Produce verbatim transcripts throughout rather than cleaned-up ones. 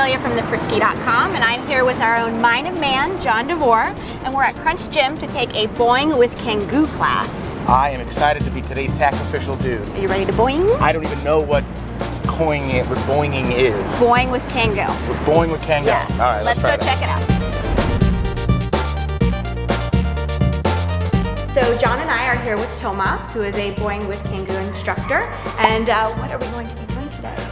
Amelia from the frisky dot com, and I'm here with our own mind of man, John DeVore, and we're at Crunch Gym to take a Boing with Kangoo class. I am excited to be today's sacrificial dude. Are you ready to boing? I don't even know what coing it, what boinging is. Boing with Kangoo. We're Boing with Kangoo. Yes. All right, let's, let's try go that. Check it out. So John and I are here with Tomas, who is a Boing with Kangoo instructor, and uh, what are we going to be doing?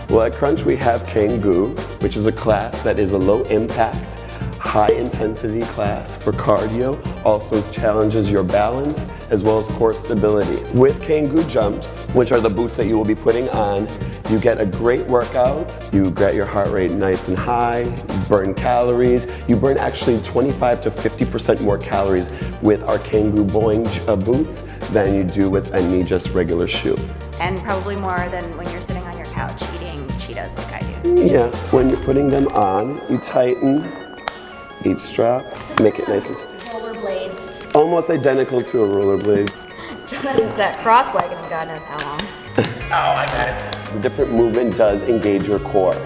Well, at Crunch we have Kangoo, which is a class that is a low impact, high intensity class for cardio, also challenges your balance as well as core stability. With Kangoo jumps, which are the boots that you will be putting on, you get a great workout, you get your heart rate nice and high, burn calories, you burn actually twenty-five to fifty percent more calories with our Kangoo Boing boots than you do with any just regular shoe. And probably more than when you're sitting on your couch eating Cheetos like I do. Yeah, when you're putting them on, you tighten each strap, make it nice and tight. Roller blades. Almost identical to a roller blade. Jonathan's that cross-legged for God knows how long. Oh, I got it. The different movement does engage your core,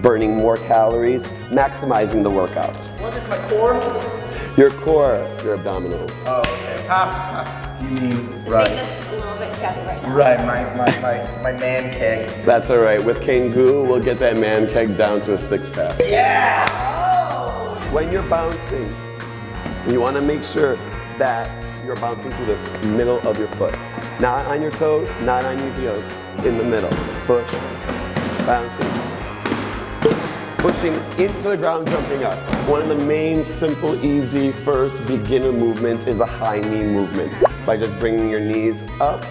burning more calories, maximizing the workout. What is my core? Your core, your abdominals. Oh, okay. Ha, ha. You mean, right. I think that's a little bit chubby right now. Right, my, my, my, my man keg. That's all right. With Kangoo, we'll get that man keg down to a six pack. Yeah! Oh. When you're bouncing, you want to make sure that you're bouncing through the middle of your foot. Not on your toes, not on your heels. In the middle. Push. Bouncing. Pushing into the ground, jumping up. One of the main simple, easy, first beginner movements is a high knee movement. By just bringing your knees up,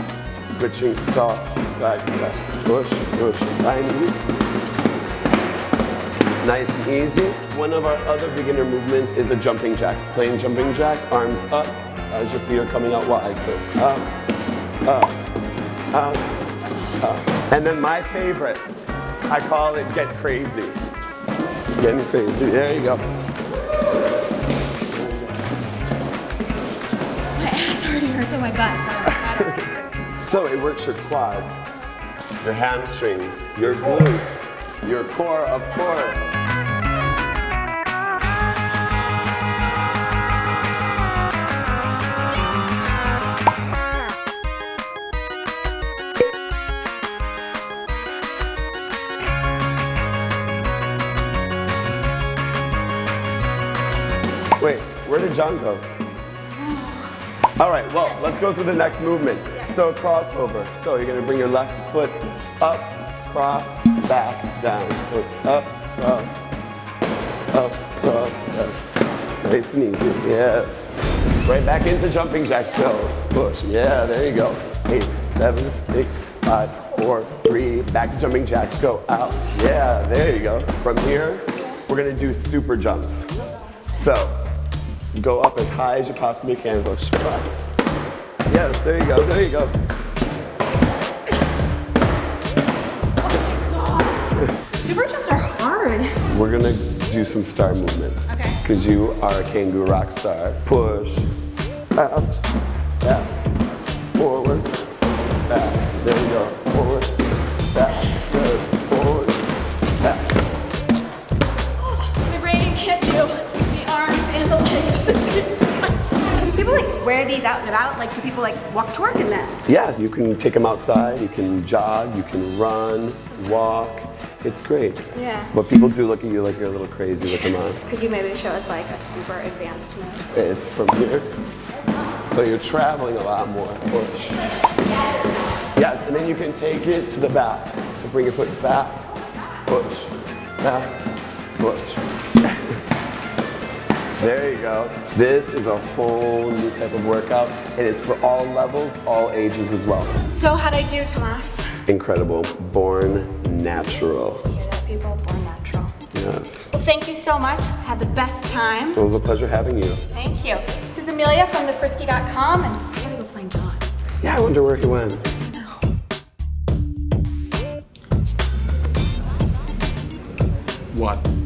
switching soft side to side. Push, push, high knees. Nice and easy. One of our other beginner movements is a jumping jack. Plain jumping jack, arms up as your feet are coming out wide. So up, up, up, up. And then my favorite, I call it get crazy. Getting crazy. There you go. My ass already hurts on my butt, so I don't know how to. So it works your quads, your hamstrings, your glutes, your core, of course. Wait, where did John go? All right, well, let's go through the next movement. So crossover. So you're gonna bring your left foot up, cross, back, down. So it's up, cross, up, cross, up. Nice and easy, yes. Right back into jumping jacks, go. Push, yeah, there you go. Eight, seven, six, five, four, three. Back to jumping jacks, go out. Yeah, there you go. From here, we're gonna do super jumps. So, go up as high as you possibly can. Go. Yes, there you go, there you go. Oh my God. Super jumps are hard. We're gonna do some star movement. Okay. Because you are a Kangoo rock star. Push, out, back, forward, back. There we go. Forward, back, forward, back. Oh, my brain can't do. Can people like wear these out and about? Like, do people like walk to work in them? Yes, you can take them outside, you can jog, you can run, walk. It's great. Yeah. But people do look at you like you're a little crazy with them on. Could you maybe show us like a super advanced move? It's from here. So you're traveling a lot more. Push. Yes, and then you can take it to the back. So bring your foot back, push, back, push. There you go. This is a whole new type of workout, and it's for all levels, all ages as well. So how'd I do, Tomas? Incredible. Born natural. You hear that, people? Born natural. Yes. Well, thank you so much. Had the best time. It was a pleasure having you. Thank you. This is Amelia from the frisky dot com, and I gotta go find John. Yeah, I wonder where he went. No. What?